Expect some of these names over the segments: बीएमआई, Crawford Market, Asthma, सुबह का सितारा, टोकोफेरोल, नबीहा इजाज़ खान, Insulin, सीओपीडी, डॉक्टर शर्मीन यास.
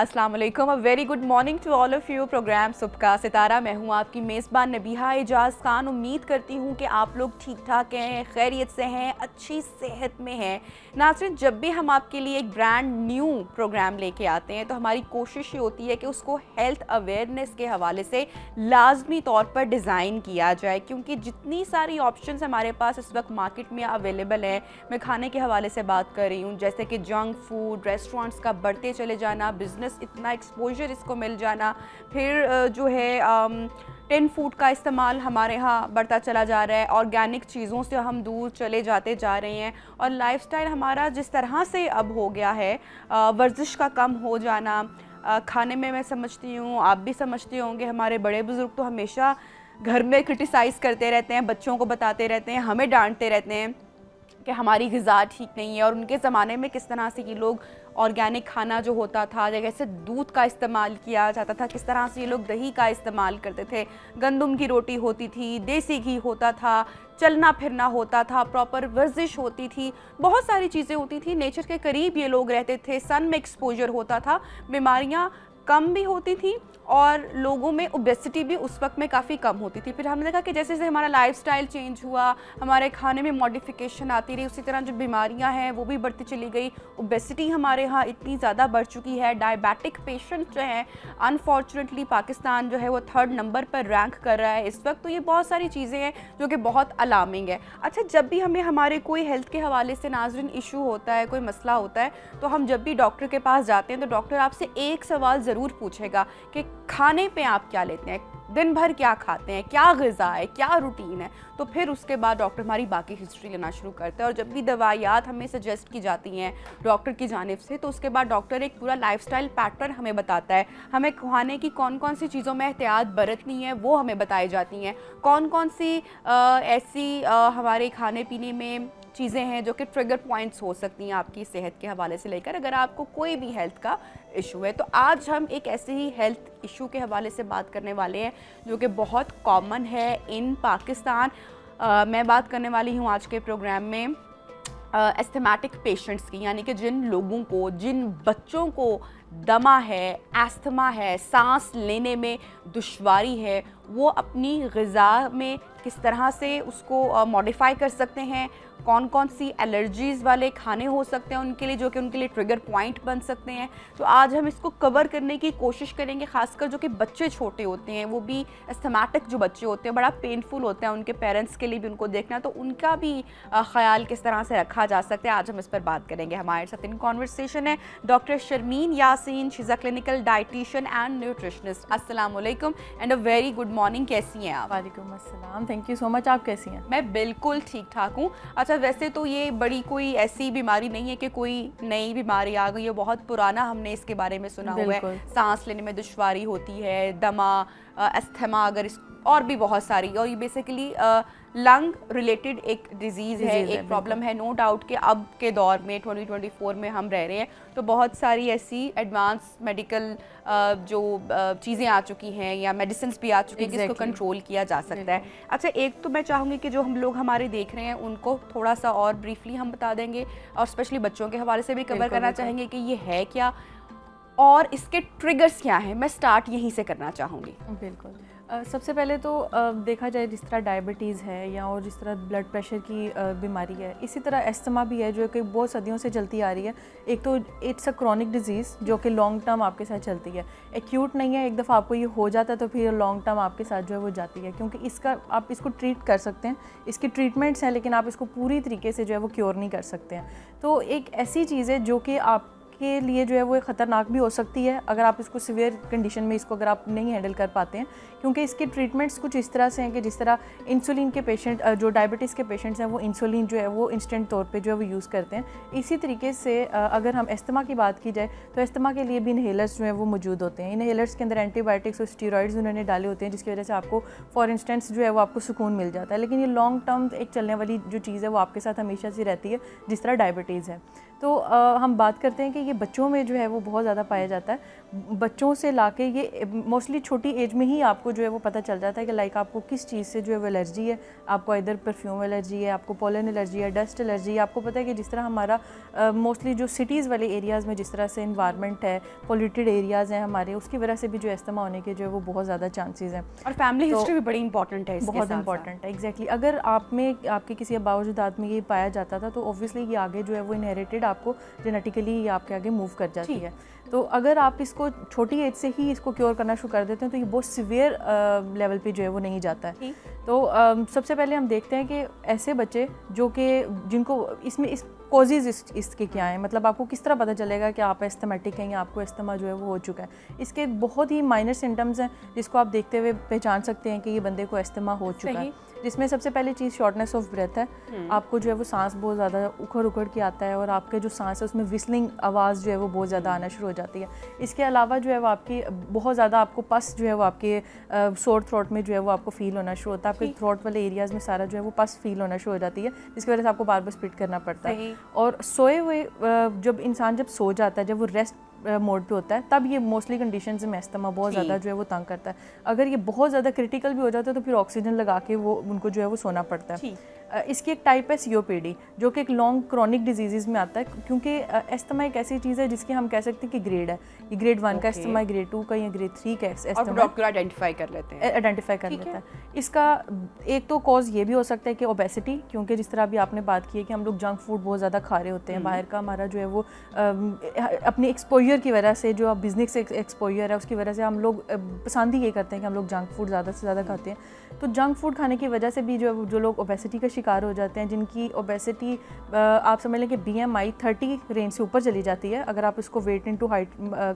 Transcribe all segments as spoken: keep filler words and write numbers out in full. अस्सलाम वालेकुम, a very good morning to all of you. Programme सुबह का सितारा, मैं हूँ आपकी मेज़बान नबीहा इजाज़ खान। उम्मीद करती हूँ कि आप लोग ठीक ठाक हैं, खैरियत से हैं, अच्छी सेहत में हैं। नाज़रीन, जब भी हम आपके लिए एक ब्रांड न्यू प्रोग्राम लेके आते हैं तो हमारी कोशिश ये होती है कि उसको हेल्थ अवेयरनेस के हवाले से लाजमी तौर पर डिज़ाइन किया जाए, क्योंकि जितनी सारी ऑप्शन हमारे पास इस वक्त मार्केट में अवेलेबल हैं। मैं खाने के हवाले से बात कर रही हूँ, जैसे कि जंक फूड, रेस्टोरेंट्स का बढ़ते चले जाना, बिजनेस इतना एक्सपोजर इसको मिल जाना, फिर जो है आम... टिन फूड का इस्तेमाल हमारे यहाँ बढ़ता चला जा रहा है, ऑर्गेनिक चीज़ों से हम दूर चले जाते जा रहे हैं। और लाइफस्टाइल हमारा जिस तरह से अब हो गया है, वर्जिश का कम हो जाना, खाने में मैं समझती हूँ आप भी समझते होंगे, हमारे बड़े बुज़ुर्ग तो हमेशा घर में क्रिटिसाइज़ करते रहते हैं, बच्चों को बताते रहते हैं, हमें डांटते रहते हैं कि हमारी ग़िज़ा ठीक नहीं है। और उनके ज़माने में किस तरह से ये लोग ऑर्गेनिक खाना जो होता था, जैसे दूध का इस्तेमाल किया जाता था, किस तरह से ये लोग दही का इस्तेमाल करते थे, गंदम की रोटी होती थी, देसी घी होता था, चलना फिरना होता था, प्रॉपर वर्जिश होती थी, बहुत सारी चीज़ें होती थी, नेचर के करीब ये लोग रहते थे, सन में एक्सपोजर होता था, बीमारियाँ कम भी होती थी और लोगों में ओबेसिटी भी उस वक्त में काफ़ी कम होती थी। फिर हमने देखा कि जैसे जैसे हमारा लाइफस्टाइल चेंज हुआ, हमारे खाने में मॉडिफिकेशन आती रही, उसी तरह जो बीमारियां हैं वो भी बढ़ती चली गई। ओबेसिटी हमारे यहाँ इतनी ज़्यादा बढ़ चुकी है, डायबिटिक पेशेंट जो हैं अनफॉर्चुनेटली पाकिस्तान जो है वो थर्ड नंबर पर रैंक कर रहा है इस वक्त। तो ये बहुत सारी चीज़ें हैं जो कि बहुत अलार्मिंग है। अच्छा, जब भी हमें हमारे कोई हेल्थ के हवाले से नाज़रीन इशू होता है, कोई मसला होता है, तो हम जब भी डॉक्टर के पास जाते हैं तो डॉक्टर आपसे एक सवाल ज़रूर पूछेगा कि खाने पे आप क्या लेते हैं, दिन भर क्या खाते हैं, क्या ग़िज़ा है, क्या रूटीन है। तो फिर उसके बाद डॉक्टर हमारी बाकी हिस्ट्री लेना शुरू करते हैं। और जब भी दवाइयात हमें सजेस्ट की जाती हैं डॉक्टर की जानिब से, तो उसके बाद डॉक्टर एक पूरा लाइफस्टाइल पैटर्न हमें बताता है, हमें खाने की कौन कौन सी चीज़ों में एहतियात बरतनी है वो हमें बताई जाती हैं, कौन कौन सी आ, ऐसी आ, हमारे खाने पीने में चीज़ें हैं जो कि ट्रिगर पॉइंट्स हो सकती हैं आपकी सेहत के हवाले से लेकर, अगर आपको कोई भी हेल्थ का इशू है। तो आज हम एक ऐसे ही हेल्थ इशू के हवाले से बात करने वाले हैं जो कि बहुत कॉमन है इन पाकिस्तान। आ, मैं बात करने वाली हूँ आज के प्रोग्राम में एस्थमेटिक पेशेंट्स की, यानी कि जिन लोगों को, जिन बच्चों को दमा है, एस्थमा है, सांस लेने में दुश्वारी है, वो अपनी ग़िज़ा में किस तरह से उसको मॉडिफाई कर सकते हैं, कौन कौन सी एलर्जीज़ वाले खाने हो सकते हैं उनके लिए जो कि उनके लिए ट्रिगर पॉइंट बन सकते हैं। तो आज हम इसको कवर करने की कोशिश करेंगे, ख़ासकर जो कि बच्चे छोटे होते हैं, वो भी एस्थमेटिक जो बच्चे होते हैं बड़ा पेनफुल होता है उनके पेरेंट्स के लिए भी, उनको देखना, तो उनका भी ख्याल किस तरह से रखा जा सकता है, आज हम इस पर बात करेंगे। हमारे साथ इन कॉन्वर्सेशन है डॉक्टर शर्मीन यास, she's a clinical dietitian and nutritionist. अस्सलाम वालेकुम and a very good morning, कैसी हैं आप? वालेकुम अस्सलाम, थैंक यू सो मच, आप कैसी हैं? मैं बिल्कुल ठीक ठाक हूँ। अच्छा, वैसे तो ये बड़ी कोई ऐसी बीमारी नहीं है कि कोई नई बीमारी आ गई है, बहुत पुराना हमने इसके बारे में सुना हुआ है, सांस लेने में दुश्वारी होती है, दमा, अस्थमा, अगर इस और भी बहुत सारी, और ये बेसिकली लंग रिलेटेड एक डिजीज़ है, एक प्रॉब्लम है। नो डाउट कि अब के दौर में ट्वेंटी ट्वेंटी फोर में हम रह रहे हैं तो बहुत सारी ऐसी एडवांस मेडिकल जो चीज़ें आ चुकी हैं या मेडिसिन भी आ चुकी हैं जिसको कंट्रोल किया जा सकता है। अच्छा, एक तो मैं चाहूँगी कि जो हम लोग हमारे देख रहे हैं उनको थोड़ा सा और ब्रीफली हम बता देंगे, और स्पेशली बच्चों के हवाले से भी कवर करना चाहेंगे कि ये है क्या और इसके ट्रिगर्स क्या हैं। मैं स्टार्ट यहीं से करना चाहूँगी। बिल्कुल, uh, सबसे पहले तो uh, देखा जाए जिस तरह डायबिटीज़ है या और जिस तरह ब्लड प्रेशर की uh, बीमारी है, इसी तरह एस्थमा भी है जो कि बहुत सदियों से चलती आ रही है। एक तो इट्स अ क्रॉनिक डिजीज़ जो कि लॉन्ग टर्म आपके साथ चलती है, एक्यूट नहीं है, एक दफ़ा आपको ये हो जाता है तो फिर लॉन्ग टर्म आपके साथ जो है वो जाती है, क्योंकि इसका आप इसको ट्रीट कर सकते हैं, इसकी ट्रीटमेंट्स हैं, लेकिन आप इसको पूरी तरीके से जो है वो क्योर नहीं कर सकते हैं। तो एक ऐसी चीज़ है जो कि आप के लिए जो है वो ख़तरनाक भी हो सकती है अगर आप इसको सीवियर कंडीशन में इसको अगर आप नहीं हैंडल कर पाते हैं, क्योंकि इसके ट्रीटमेंट्स कुछ इस तरह से हैं कि जिस तरह इंसुलिन के पेशेंट, जो डायबिटीज़ के पेशेंट्स हैं वो इंसुलिन जो है वो इंस्टेंट तौर पे जो है वो यूज़ करते हैं। इसी तरीके से अगर हम एस्थमा की बात की जाए तो एस्थमा के लिए भी इनहेलर्स जो है वो मौजूद होते हैं। इनहेलर्स के अंदर एंटीबायोटिक्स और स्टीरॉइड्स उन्होंने डाले होते हैं, जिसकी वजह से आपको फॉर इंस्टेंस जो है वो आपको सुकून मिल जाता है, लेकिन ये लॉन्ग टर्म एक चलने वाली जो चीज़ है वो आपके साथ हमेशा से रहती है जिस तरह डायबिटीज़ है। तो आ, हम बात करते हैं कि ये बच्चों में जो है वो बहुत ज़्यादा पाया जाता है। बच्चों से लाके ये मोस्टली छोटी एज में ही आपको जो है वो पता चल जाता है कि लाइक आपको किस चीज़ से जो है वो एलर्जी है, आपको इधर परफ्यूम एलर्जी है, आपको पोलन एलर्जी है, डस्ट एलर्जी है। आपको पता है कि जिस तरह हमारा मोस्टली जो सिटीज़ वाले एरियाज़ में जिस तरह से इन्वायरमेंट है, पोल्यूटेड एरियाज़ हैं हमारे, उसकी वजह से भी जो अस्थमा होने के जो है वो बहुत ज़्यादा चांसेस हैं। और फैमिली हिस्ट्री भी बड़ी इंपॉर्टेंट है, बहुत इंपॉर्टेंट है। एग्जैक्टली, अगर आप में आपके किसी अबावजदाद में ये पाया जाता था तो ऑब्वियसली ये आगे जो है वो इनहेरिटेड आपको जेनेटिकली ये आपके आगे मूव कर जाती है। तो अगर आप इसको छोटी एज से ही इसको क्योर करना शुरू कर देते हैं तो ये बहुत सीवियर लेवल पे जो है वो नहीं जाता है। तो uh, सबसे पहले हम देखते हैं कि ऐसे बच्चे जो कि जिनको इसमें इस कॉजेज़ इस, इसके क्या हैं, मतलब आपको किस तरह पता चलेगा कि आप एस्थमेटिक हैं या आपको अस्थमा जो है वो हो चुका है। इसके बहुत ही माइनर सिम्टम्स हैं जिसको आप देखते हुए पहचान सकते हैं कि ये बंदे को अस्थमा हो चुका है, जिसमें सबसे पहली चीज़ शॉर्टनेस ऑफ ब्रेथ है। आपको जो है वो सांस बहुत ज़्यादा उखड़ उखड़ के आता है और आपके जो सांस है उसमें विस्लिंग आवाज़ जो है वो बहुत ज़्यादा आना शुरू हो जाती है। इसके अलावा जो है वो आपकी बहुत ज़्यादा आपको पस जो है वो आपके सोर थ्रोट में जो है वो आपको फील होना शुरू होता है, आपके थ्रोट वाले एरियाज़ में सारा जो है वो पस फील होना शुरू हो जाती है, जिसकी वजह से आपको बार बार स्पिट करना पड़ता है। और सोए हुए जब इंसान जब सो जाता है, जब वो रेस्ट मोड पे होता है, तब ये मोस्टली कंडीशंस में अस्थमा बहुत ज़्यादा जो है वो तंग करता है। अगर ये बहुत ज़्यादा क्रिटिकल भी हो जाता है तो फिर ऑक्सीजन लगा के वो उनको जो है वो सोना पड़ता है। इसकी एक टाइप है सीओपीडी, जो कि एक लॉन्ग क्रॉनिक डिजीज़ में आता है, क्योंकि अस्थमा एक ऐसी चीज़ है जिसकी हम कह सकते हैं कि ग्रेड है, ये ग्रेड वन का अस्थमा, ग्रेड टू का या ग्रेड थ्री का अस्थमा डॉक्टर आइडेंटिफाई कर लेते हैं आइडेंटिफाई कर लेता है। इसका एक तो कॉज ये भी हो सकता है कि ओबेसिटी, क्योंकि जिस तरह अभी आपने बात की है कि हम लोग जंक फूड बहुत ज़्यादा खा रहे होते हैं, बाहर का हमारा जो है वो अपनी एक्सपोजर की वजह से, जो बिजनेस एक्सपोजर है उसकी वजह से हम लोग पसंद ही ये करते हैं कि हम लोग जंक फूड ज़्यादा से ज़्यादा खाते हैं। तो जंक फूड खाने की वजह से भी जो जो लोग ओबेसिटी का शिकार हो जाते हैं, जिनकी ओबेसिटी आप समझ लें कि बीएमआई तीस रेंज से ऊपर चली जाती है, अगर आप इसको वेट इनटू हाइट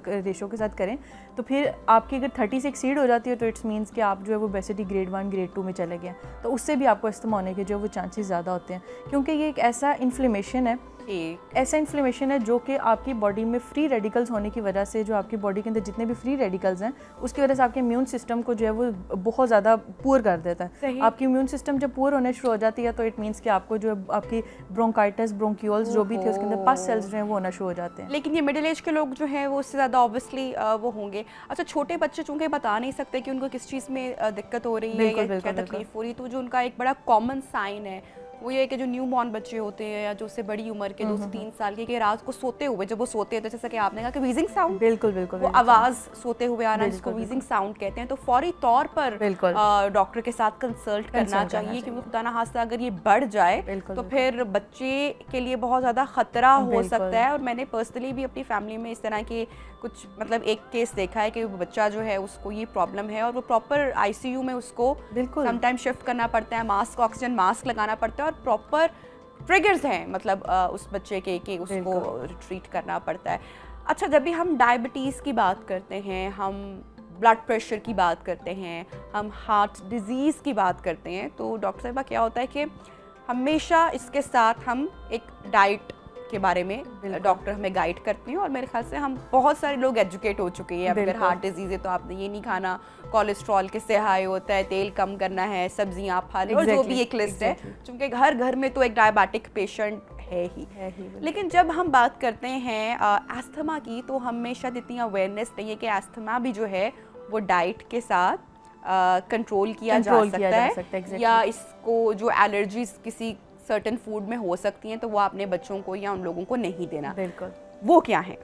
रेशो के साथ करें तो फिर आपकी अगर तीस से एक्सीड हो जाती है तो इट्स मींस कि आप जो है वो obesity grade one grade two में चले गए, तो उससे भी आपको अस्थमा होने के जो वो चांसेस ज़्यादा होते हैं, क्योंकि ये एक ऐसा इन्फ्लेमेशन है ऐसा इन्फ्लेमेशन है जो कि आपकी बॉडी में फ्री रेडिकल्स होने की वजह से, जो आपकी बॉडी के अंदर जितने भी फ्री रेडिकल्स हैं उसकी वजह से आपके इम्यून सिस्टम को जो है वो बहुत ज़्यादा पुअर कर देता है। आपकी इम्यून सिस्टम जब पुअर होने शुरू हो जाती है तो इट मींस कि आपको जो है आपकी ब्रोंकाइटिस, ब्रोंक्यूल्स जो भी थे उसके अंदर पस सेल्स जो है वो होना शुरू हो जाते हैं। लेकिन ये मिडिल एज के लोग जो है वो उससे ज़्यादा ऑब्वियसली वो होंगे। अच्छा, छोटे बच्चे चूँकि बता नहीं सकते कि उनको किस चीज़ में दिक्कत हो रही है, क्या तकलीफ हो रही, तो जो उनका एक बड़ा कॉमन साइन है वो ये है कि जो न्यू बॉर्न बच्चे होते हैं या जो उससे बड़ी उम्र के दो से तीन साल के, के रात को सोते हुए जब वो सोते हैं तो जैसा कि आपने कहा कि वीजिंग साउंड, बिल्कुल बिल्कुल वो आवाज़ सोते हुए आना जिसको वीजिंग साउंड कहते हैं, तो फौरी तौर पर डॉक्टर के साथ कंसल्ट करना चाहिए, क्योंकि खुदा ना खास्ता अगर ये बढ़ जाए तो फिर बच्चे के लिए बहुत ज़्यादा खतरा हो सकता है। और मैंने पर्सनली भी अपनी फैमिली में इस तरह के कुछ मतलब एक केस देखा है कि बच्चा जो है उसको ये प्रॉब्लम है और वो प्रॉपर आई सी यू में उसको बिल्कुल समटाइम शिफ्ट करना पड़ता है, मास्क ऑक्सीजन मास्क लगाना पड़ता है, प्रॉपर ट्रिगर्स हैं मतलब आ, उस बच्चे के कि उसको ट्रीट करना पड़ता है। अच्छा, जब भी हम डायबिटीज़ की बात करते हैं, हम ब्लड प्रेशर की बात करते हैं, हम हार्ट डिजीज़ की बात करते हैं, तो डॉक्टर साहबा क्या होता है कि हमेशा इसके साथ हम एक डाइट के बारे में डॉक्टर हमें गाइड करती हैं, और मेरे ख्याल से हम बहुत सारे लोग एजुकेट हो चुके हैं। अगर हार्ट डिजीज़ है तो आपने ये नहीं खाना, कोलेस्ट्रॉल किससे हाई होता है, तेल कम करना है, सब्जियां आप खा लें, और जो भी एक लिस्ट है, क्योंकि हर घर में तो एक डायबिटिक पेशेंट है ही, है ही। लेकिन जब हम बात करते हैं अस्थमा की तो हमें शायद इतनी अवेयरनेस नहीं है कि अस्थमा भी जो है वो डाइट के साथ कंट्रोल किया जा सकता है, या इसको जो एलर्जीज किसी सर्टेन फूड में हो सकती हैं तो वो आपने बच्चों को या उन लोगों को नहीं देना। बिल्कुल, वो क्या है?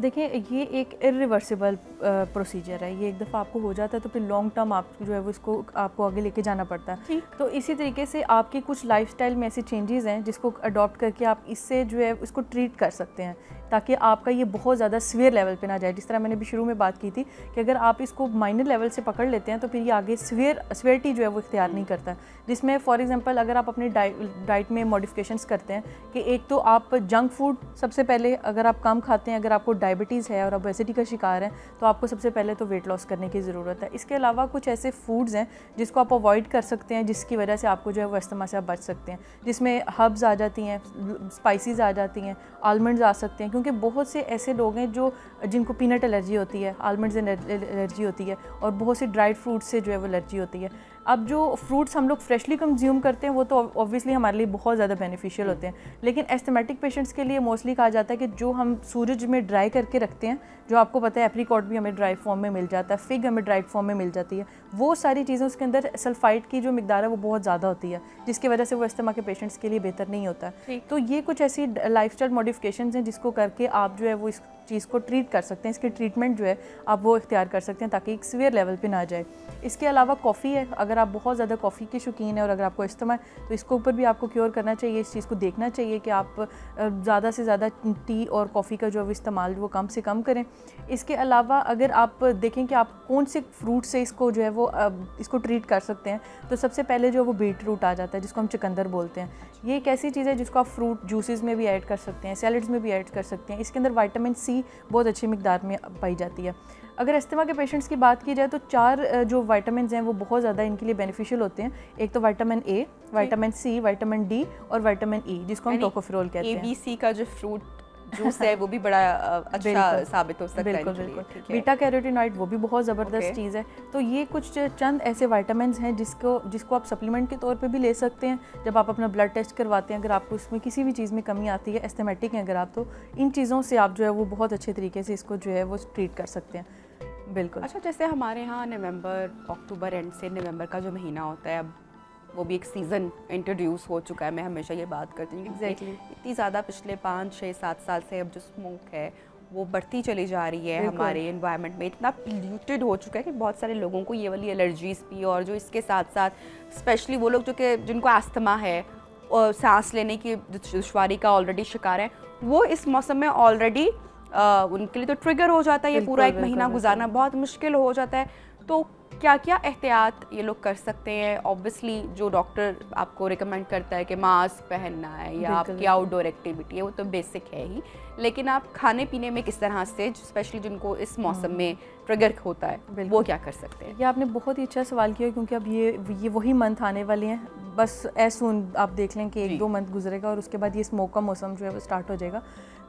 देखिए, ये एक इरिवर्सिबल प्रोसीजर है, ये एक दफ़ा आपको हो जाता है तो फिर लॉन्ग टर्म आप जो है वो इसको आपको आगे लेके जाना पड़ता है। तो इसी तरीके से आपकी कुछ लाइफस्टाइल में ऐसी चेंजेस हैं जिसको अडॉप्ट करके आप इससे जो है इसको ट्रीट कर सकते हैं, ताकि आपका ये बहुत ज़्यादा सीवियर लेवल पे ना जाए। जिस तरह मैंने भी शुरू में बात की थी कि अगर आप इसको माइनर लेवल से पकड़ लेते हैं तो फिर ये आगे सीवियर सीवियरिटी जो है वो इख्तियार नहीं करता है, जिसमें फॉर एग्जांपल अगर आप अपने डाइट में मॉडिफिकेशंस करते हैं कि एक तो आप जंक फूड सबसे पहले अगर आप कम खाते हैं, अगर आपको डायबिटीज़ है और ओबेसिटी का शिकार है तो आपको सबसे पहले तो वेट लॉस करने की ज़रूरत है। इसके अलावा कुछ ऐसे फूड्स हैं जिसको आप अवॉइड कर सकते हैं, जिसकी वजह से आपको जो है वो अस्थमा से आप बच सकते हैं, जिसमें हर्ब्स आ जाती हैं, स्पाइसीज़ आ जाती हैं, आलमंड्स आ सकते हैं, क्योंकि बहुत से ऐसे लोग हैं जो जिनको पीनट एलर्जी होती है, आलमंड एलर्जी होती है, और बहुत से ड्राइड फ्रूट्स से जो है वो एलर्जी होती है। अब जो फ्रूट्स हम लोग फ्रेशली कंज्यूम करते हैं वो तो ऑब्वियसली हमारे लिए बहुत ज़्यादा बेनिफिशियल होते हैं, लेकिन एस्थमेटिक पेशेंट्स के लिए मोस्टली कहा जाता है कि जो हम सूरज में ड्राई करके रखते हैं, जो आपको पता है एप्रीकॉट भी हमें ड्राई फॉर्म में मिल जाता है, फिग हमें ड्राई फॉर्म में मिल जाती है, वो सारी चीज़ें उसके अंदर सल्फाइड की जो मिकदार है वो बहुत ज़्यादा होती है, जिसकी वजह से वो अस्थमा के पेशेंट्स के लिए बेहतर नहीं होता। तो ये कुछ ऐसी लाइफस्टाइल मॉडिफिकेशंस हैं जिसको करके आप जो है वो इस चीज़ को ट्रीट कर सकते हैं, इसकी ट्रीटमेंट जो है आप वो इख्तियार कर सकते हैं ताकि एक सीवियर लेवल पे ना जाए। इसके अलावा कॉफ़ी है, अगर आप बहुत ज़्यादा कॉफ़ी के शौकीन हैं और अगर आपको इस्तेमाल है तो इसके ऊपर भी आपको क्योर करना चाहिए, इस चीज़ को देखना चाहिए कि आप ज़्यादा से ज़्यादा टी और कॉफ़ी का जो इस्तेमाल वो कम से कम करें। इसके अलावा अगर आप देखें कि आप कौन से फ्रूट से इसको जो है वो इसको ट्रीट कर सकते हैं तो सबसे पहले जो वो बीट रूट आ जाता है जिसको हम चुकंदर बोलते हैं। ये एक ऐसी चीज़ है जिसको आप फ्रूट जूसेस में भी ऐड कर सकते हैं, सैलड्स में भी ऐड कर सकते हैं, इसके अंदर विटामिन सी बहुत अच्छी मिकदार में पाई जाती है। अगर अस्थमा के पेशेंट्स की बात की जाए तो चार जो विटामिन हैं वो बहुत ज़्यादा इनके लिए बेनिफिशियल होते हैं, एक तो vitamin A, vitamin C, vitamin D और विटामिन ई जिसको हम टोकोफेरोल कहते हैं। ए बी सी का जो फ्रूट जूस है वो भी बड़ा अच्छा साबित हो सकता है। बिल्कुल बिल्कुल। बीटा कैरोटिनॉइड वो भी बहुत ज़बरदस्त चीज़ है। तो ये कुछ चंद ऐसे विटामिन हैं जिसको जिसको आप सप्लीमेंट के तौर पे भी ले सकते हैं जब आप अपना ब्लड टेस्ट करवाते हैं, अगर आपको उसमें किसी भी चीज़ में कमी आती है, एस्थमेटिक है अगर आप, तो इन चीज़ों से आप जो है वो बहुत अच्छे तरीके से इसको जो है वो ट्रीट कर सकते हैं। बिल्कुल। अच्छा, जैसे हमारे यहाँ नवम्बर अक्टूबर एंड से नवम्बर का जो महीना होता है, अब वो भी एक सीज़न इंट्रोड्यूस हो चुका है। मैं हमेशा ये बात करती हूँ एग्जैक्टली exactly. इतनी ज़्यादा पिछले पाँच छः सात साल से अब जो स्मोक है वो बढ़ती चली जा रही है, हमारे एनवायरनमेंट में इतना पोल्यूटेड हो चुका है कि बहुत सारे लोगों को ये वाली एलर्जीज़ भी, और जो इसके साथ साथ स्पेशली वो लोग जो कि जिनको अस्थमा है और सांस लेने की दुश्वारी का ऑलरेडी शिकार है, वो इस मौसम में ऑलरेडी उनके लिए तो ट्रिगर हो जाता है। ये पूरा एक महीना गुजारना बहुत मुश्किल हो जाता है। तो क्या क्या एहतियात ये लोग कर सकते हैं? ऑब्वियसली जो डॉक्टर आपको रिकमेंड करता है कि मास्क पहनना है या आपकी आउटडोर एक्टिविटी है वो तो बेसिक है ही, लेकिन आप खाने पीने में किस तरह से स्पेशली जिनको इस मौसम में ट्रिगर होता है वो क्या कर सकते हैं? ये आपने बहुत ही अच्छा सवाल किया क्योंकि अब ये ये वही मंथ आने वाले हैं, बस एज सून आप देख लें कि एक दो मंथ गुजरेगा और उसके बाद ये स्मोक का मौसम जो है वो स्टार्ट हो जाएगा।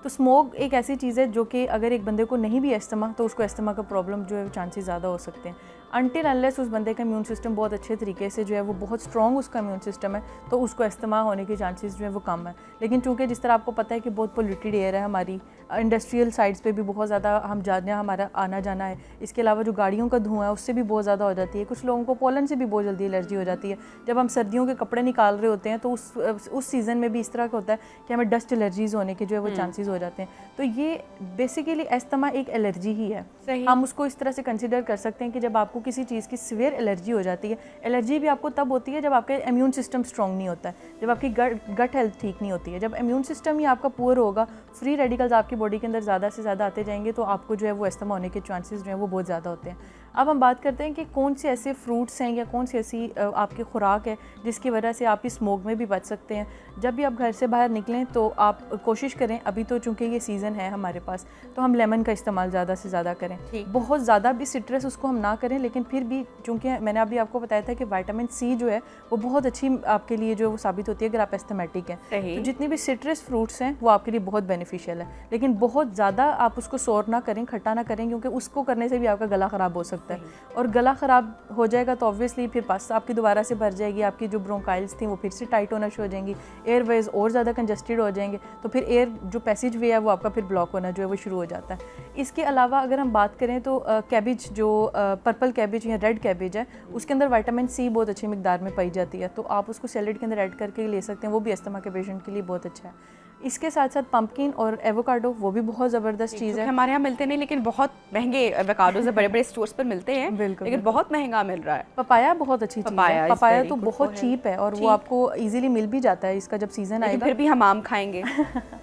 तो स्मोक एक ऐसी चीज़ है जो कि अगर एक बंदे को नहीं भी अस्थमा तो उसको अस्थमा का प्रॉब्लम जो है चांसेस ज़्यादा हो सकते हैं, अनटिल अनलेस उस बंदे का इम्यून सिस्टम बहुत अच्छे तरीके से जो है वो बहुत स्ट्रॉन्ग उसका इम्यून सिस्टम है तो उसको अस्थमा होने के चांसेस जो है वो कम है। लेकिन चूँकि जिस तरह आपको पता है कि बहुत पोल्यूटेड एयर है, हमारी इंडस्ट्रियल साइट्स पे भी बहुत ज़्यादा हम जाने हमारा आना जाना है, इसके अलावा जो गाड़ियों का धुआं है उससे भी बहुत ज़्यादा हो जाती है, कुछ लोगों को पोलन से भी बहुत जल्दी एलर्जी हो जाती है। जब हम सर्दियों के कपड़े निकाल रहे होते हैं तो उस उस सीज़न में भी इस तरह का होता है कि हमें डस्ट एलर्जीज़ होने के जो है वो चांसेस हो जाते हैं। तो ये बेसिकली अस्थमा एक एलर्जी ही है, हम उसको इस तरह से कंसिडर कर सकते हैं कि जब आपको किसी चीज़ की सीवियर एलर्जी हो जाती है। एलर्जी भी आपको तब होती है जब आपका इम्यून सिस्टम स्ट्रॉन्ग नहीं होता है, जब आपकी गट हेल्थ ठीक नहीं होती है, जब इम्यून सिस्टम ही आपका पुअर होगा, फ्री रेडिकल्स आपकी बॉडी के अंदर ज़्यादा से ज़्यादा आते जाएंगे तो आपको जो है वो अस्थमा होने के चांसेस जो है वो बहुत ज़्यादा होते हैं। अब हम बात करते हैं कि कौन से ऐसे फ्रूट्स हैं या कौन सी ऐसी आपकी खुराक है जिसकी वजह से आप इस स्मोक में भी बच सकते हैं। जब भी आप घर से बाहर निकलें तो आप कोशिश करें, अभी तो चूँकि ये सीज़न है हमारे पास तो हम लेमन का इस्तेमाल ज़्यादा से ज़्यादा करें, बहुत ज़्यादा भी सिट्रस उसको हम ना करें, लेकिन फिर भी चूँकि मैंने अभी आपको बताया था कि विटामिन सी जो है वो बहुत अच्छी आपके लिए जो वो साबित होती है अगर आप एस्थमेटिक हैं। तो जितनी भी सिट्रस फ्रूट्स हैं वो आपके लिए बहुत बेनिफिशियल है, लेकिन बहुत ज़्यादा आप उसको सोर ना करें, खट्टा ना करें, क्योंकि उसको करने से भी आपका गला ख़राब हो सकता है है और गला ख़राब हो जाएगा तो ऑब्वियसली फिर पास आपकी दोबारा से भर जाएगी, आपकी जो ब्रोंकाइल्स थी वो फिर से टाइट होना शुरू हो जाएंगी, एयरवेज और ज़्यादा कंजस्टेड हो जाएंगे, तो फिर एयर जो पैसेज वे है वो आपका फिर ब्लॉक होना जो है वो शुरू हो जाता है। इसके अलावा अगर हम बात करें तो कैबिज जो आ, पर्पल कैबिज या रेड कैबिज है उसके अंदर विटामिन सी बहुत अच्छी मिकदार में पाई जाती है, तो आप उसको सैलेड के अंदर ऐड करके ले सकते हैं, वो भी अस्थमा के पेशेंट के लिए बहुत अच्छा है। इसके साथ साथ पम्पकिन और एवोकाडो वो भी बहुत ज़बरदस्त चीज़ है, हमारे यहाँ मिलते नहीं लेकिन बहुत महंगे एवोकाडोज बड़े बड़े स्टोर्स पर मिलते हैं, लेकिन बहुत महंगा मिल रहा है। पपाया बहुत अच्छी चीज़ है, पपाया तो बहुत चीप है और वो आपको इजीली मिल भी जाता है, इसका जब सीज़न आएगा। फिर भी हम आम खाएंगे,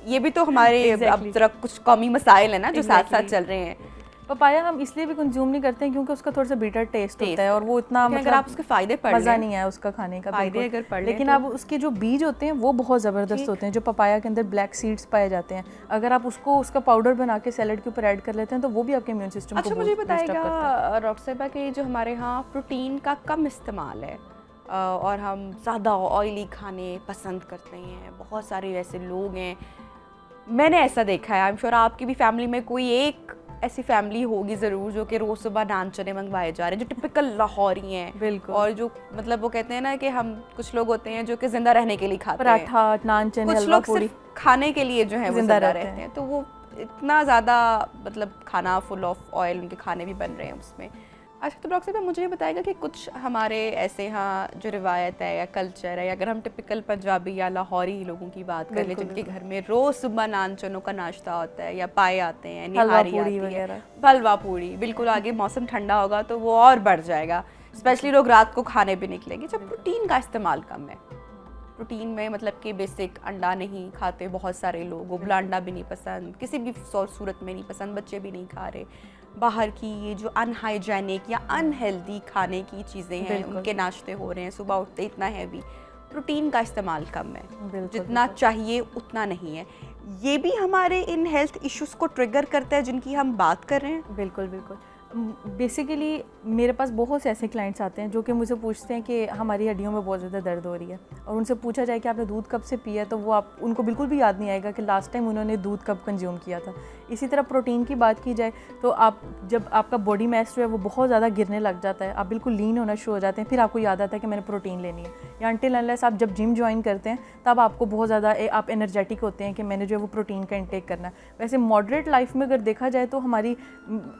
ये भी तो हमारे अब जरा कुछ कौमी मसाइल है ना जो साथ साथ चल रहे हैं। पपाया हम इसलिए भी कंज्यूम नहीं करते हैं क्योंकि उसका थोड़ा सा बीटर टेस्ट, टेस्ट होता है और वो इतना मतलब अगर आप उसके फायदे पड़ मज़ा नहीं है उसका खाने का फायदे अगर पड़, लेकिन आप उसके जो बीज होते हैं वो बहुत ज़बरदस्त होते हैं, जो पपाया के अंदर ब्लैक सीड्स पाए जाते हैं, अगर आप उसको उसका पाउडर बना के सैलड के ऊपर ऐड कर लेते हैं तो वो भी आपके इम्यून सिस्टम को बूस्ट करता है। अच्छा, मुझे बताइएगा डॉक्टर साहिबा कि जो हमारे यहाँ प्रोटीन का कम इस्तेमाल है और हम ज़्यादा ऑयली खाने पसंद करते हैं, बहुत सारे ऐसे लोग हैं, मैंने ऐसा देखा है, आई एम श्योर आपकी भी फैमिली में कोई एक ऐसी फैमिली होगी ज़रूर जो कि रोज़ सुबह नान चने मंगवाए जा रहे हैं, जो टिपिकल लाहौरी हैं। बिल्कुल। और जो मतलब वो कहते हैं ना कि हम कुछ लोग होते हैं जो कि ज़िंदा रहने के लिए खाते हैं पराठा, नान चने, कुछ लोग सिर्फ खाने के लिए जो है ज़िंदा रहते हैं। तो वो इतना ज़्यादा मतलब खाना फुल ऑफ ऑयल उनके खाने भी बन रहे हैं उसमें। अच्छा, तो डॉक्टर साहब मुझे ये बताएगा कि कुछ हमारे ऐसे यहाँ जो रिवायत है या कल्चर है, अगर हम टिपिकल पंजाबी या लाहौरी लोगों की बात कर लें जिनके घर में रोज़ सुबह नान चनों का नाश्ता होता है या पाए आते हैं, निहारी आती है, हलवा पूरी। बिल्कुल, आगे मौसम ठंडा होगा तो वो और बढ़ जाएगा, स्पेशली लोग रात को खाने भी निकलेंगे जब प्रोटीन का इस्तेमाल कम है। प्रोटीन में मतलब कि बेसिक अंडा नहीं खाते बहुत सारे लोग, उबला अंडा भी नहीं पसंद, किसी भी सूरत में नहीं पसंद, बच्चे भी नहीं खा रहे। बाहर की ये जो अनहाइजेनिक या अनहेल्दी खाने की चीज़ें हैं, उनके नाश्ते हो रहे हैं सुबह उठते इतना हैवी, प्रोटीन का इस्तेमाल कम है, जितना चाहिए उतना नहीं है। ये भी हमारे इन हेल्थ इश्यूज़ को ट्रिगर करता है जिनकी हम बात कर रहे हैं। बिल्कुल बिल्कुल। बेसिकली मेरे पास बहुत से ऐसे क्लाइंट्स आते हैं जो कि मुझसे पूछते हैं कि हमारी हड्डियों में बहुत ज़्यादा दर्द हो रही है, और उनसे पूछा जाए कि आपने दूध कब से पिया, तो वो आप उनको बिल्कुल भी याद नहीं आएगा कि लास्ट टाइम उन्होंने दूध कब कंज्यूम किया था। इसी तरह प्रोटीन की बात की जाए तो आप जब आपका बॉडी मास जो है वो बहुत ज़्यादा गिरने लग जाता है, आप बिल्कुल लीन होना शुरू हो जाते हैं, फिर आपको याद आता है कि मैंने प्रोटीन लेनी है। या अनटिल अनलेस आप जब जिम ज्वाइन करते हैं तब आपको बहुत ज़्यादा आप एनर्जेटिक होते हैं कि मैंने जो है वो प्रोटीन का इंटेक करना है। वैसे मॉडरेट लाइफ में अगर देखा जाए तो हमारी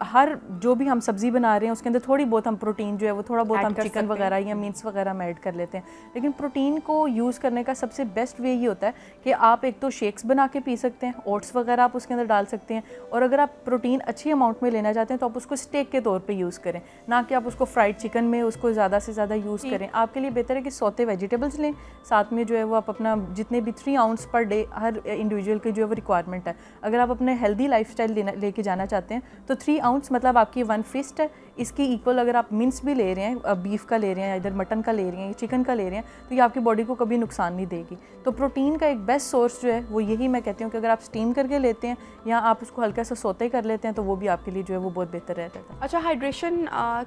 हर जो भी हम सब्ज़ी बना रहे हैं उसके अंदर थोड़ी बहुत हम प्रोटीन जो है वो थोड़ा बहुत हम चिकन वगैरह या मीट्स वगैरह हम ऐड कर लेते हैं। लेकिन प्रोटीन को यूज़ करने का सबसे बेस्ट वे ये होता है कि आप एक तो शेक्स बना के पी सकते हैं, ओट्स वगैरह आप उसके अंदर डाल सकते हैं, और अगर आप प्रोटीन अच्छी अमाउंट में लेना चाहते हैं तो आप उसको स्टेक के तौर पर यूज़ करें, ना कि आप उसको फ्राइड चिकन में उसको ज़्यादा से ज़्यादा यूज़ करें। आपके लिए बेहतर है कि सौते वेजिटेबल्स लें, साथ में जो है वो आप अपना जितने भी थ्री आउंस पर डे हर इंडिविजुअल की जो है वो रिक्वायरमेंट है, अगर आप अपने हेल्दी लाइफस्टाइल लेके जाना चाहते हैं तो थ्री आउंस मतलब आपकी वन फिस्ट है, इसकी इक्वल अगर आप मिन्स भी ले रहे हैं, बीफ का ले रहे हैं, इधर मटन का ले रहे हैं, चिकन का ले रहे हैं, तो ये आपकी बॉडी को कभी नुकसान नहीं देगी। तो प्रोटीन का एक बेस्ट सोर्स जो है वो यही मैं कहती हूँ कि अगर आप स्टीम करके लेते हैं या आप उसको हल्का सा सोते कर लेते हैं तो वो भी आपके लिए जो है वो बहुत बेहतर रहता है। अच्छा, हाइड्रेशन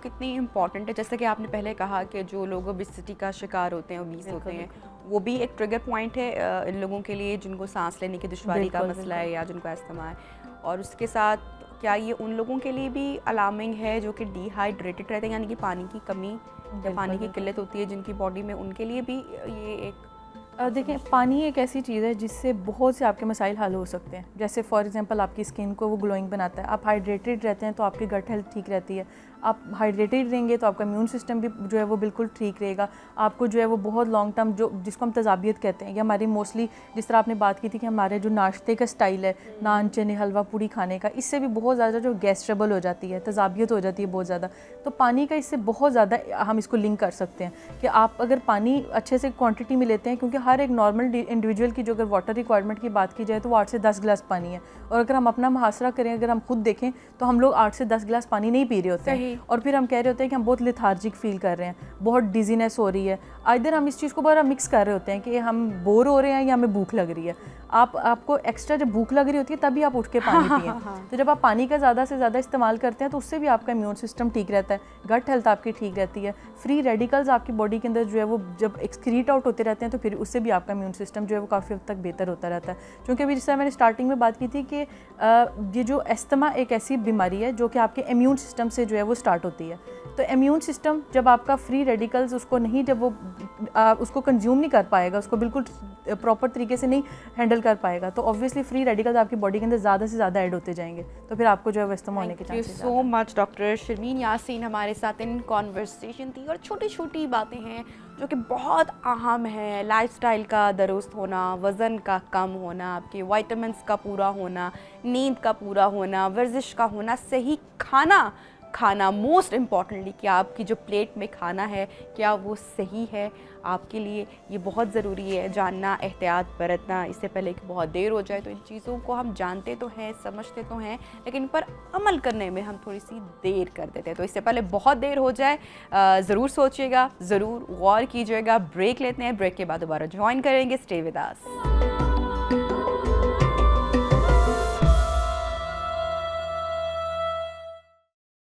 कितनी इंपॉर्टेंट है? जैसे कि आपने पहले कहा कि जो लोग ओबेसिटी का शिकार होते हैं, ओबीस होते हैं, वो भी एक ट्रिगर पॉइंट है इन लोगों के लिए जिनको सांस लेने की दुश्वारी का मसला है या जिनको अस्थमा है। और उसके साथ क्या ये उन लोगों के लिए भी अलार्मिंग है जो कि डिहाइड्रेटेड रहते हैं, यानी कि पानी की कमी या पानी की किल्लत होती है जिनकी बॉडी में, उनके लिए भी ये एक देखें। पानी एक ऐसी चीज़ है जिससे बहुत से आपके मसाइल हल हो सकते हैं। जैसे फॉर एग्जांपल आपकी स्किन को वो ग्लोइंग बनाता है, आप हाइड्रेटेड रहते हैं तो आपकी गट हेल्थ ठीक रहती है, आप हाइड्रेटेड रहेंगे तो आपका इम्यून सिस्टम भी जो है वो बिल्कुल ठीक रहेगा, आपको जो है वो बहुत लॉन्ग टर्म जो जिसको हम तजाबियत कहते हैं, या हमारी मोस्टली जिस तरह आपने बात की थी कि हमारे जो नाश्ते का स्टाइल है नान चने हलवा पूरी खाने का, इससे भी बहुत ज़्यादा जो गैस ट्रबल हो जाती है, तजाबियत हो जाती है बहुत ज़्यादा, तो पानी का इससे बहुत ज़्यादा हम इसको लिंक कर सकते हैं कि आप अगर पानी अच्छे से क्वान्टिटी में लेते हैं, क्योंकि हर एक नॉर्मल इंडिविजुअल की जो अगर वाटर रिक्वायरमेंट की बात की जाए तो वो आठ से दस गिलास पानी है, और अगर हम अपना मुहासरा करें, अगर हम खुद देखें तो हम लोग आठ से दस गिलास पानी नहीं पी रहे होते हैं, और फिर हम कह रहे होते हैं कि हम बहुत लेथार्जिक फील कर रहे हैं, बहुत डिजीनेस हो रही है। आइदर हम इस चीज़ को बड़ा मिक्स कर रहे होते हैं कि हम बोर हो रहे हैं या हमें भूख लग रही है। आप आपको एक्स्ट्रा जब भूख लग रही होती है तभी आप उठ के पानी पिए। हाँ, हाँ। तो जब आप पानी का ज़्यादा से ज़्यादा इस्तेमाल करते हैं तो उससे भी आपका इम्यून सिस्टम ठीक रहता है, गट हेल्थ आपकी ठीक रहती है, फ्री रेडिकल्स आपकी बॉडी के अंदर जो है वो जब एक्सक्रीट आउट होते रहते हैं तो फिर उससे भी आपका इम्यून सिस्टम जो है वो काफ़ी हद तक बेहतर होता रहता है। क्योंकि अभी जिस तरह मैंने स्टार्टिंग में बात की थी कि ये जो अस्थमा एक ऐसी बीमारी है जो कि आपके इम्यून सिस्टम से जो है वो स्टार्ट होती है, तो इम्यून सिस्टम जब आपका फ्री रेडिकल्स उसको नहीं जब वो आ, उसको कंज्यूम नहीं कर पाएगा, उसको बिल्कुल प्रॉपर तरीके से नहीं हैंडल कर पाएगा, तो ऑब्वियसली फ्री रेडिकल्स आपकी बॉडी के अंदर ज़्यादा से ज़्यादा ऐड होते जाएंगे, तो फिर आपको जो है व्यस्तम होने के chances. Thank you so much डॉक्टर शर्मीन यास, हमारे साथ इन कॉन्वर्सेशन थी, और छोटी छोटी बातें हैं जो कि बहुत अहम है, लाइफस्टाइल का दुरुस्त होना, वज़न का कम होना, आपके विटामिन्स का पूरा होना, नींद का पूरा होना, वर्जिश का होना, सही खाना खाना, मोस्ट इम्पॉर्टेंटली कि आपकी जो प्लेट में खाना है क्या वो सही है आपके लिए, ये बहुत ज़रूरी है जानना, एहतियात बरतना, इससे पहले कि बहुत देर हो जाए। तो इन चीज़ों को हम जानते तो हैं, समझते तो हैं, लेकिन इन पर अमल करने में हम थोड़ी सी देर कर देते हैं। तो इससे पहले बहुत देर हो जाए ज़रूर सोचिएगा, ज़रूर गौर कीजिएगा। ब्रेक लेते हैं, ब्रेक के बाद दोबारा ज्वाइन करेंगे। Stay with us.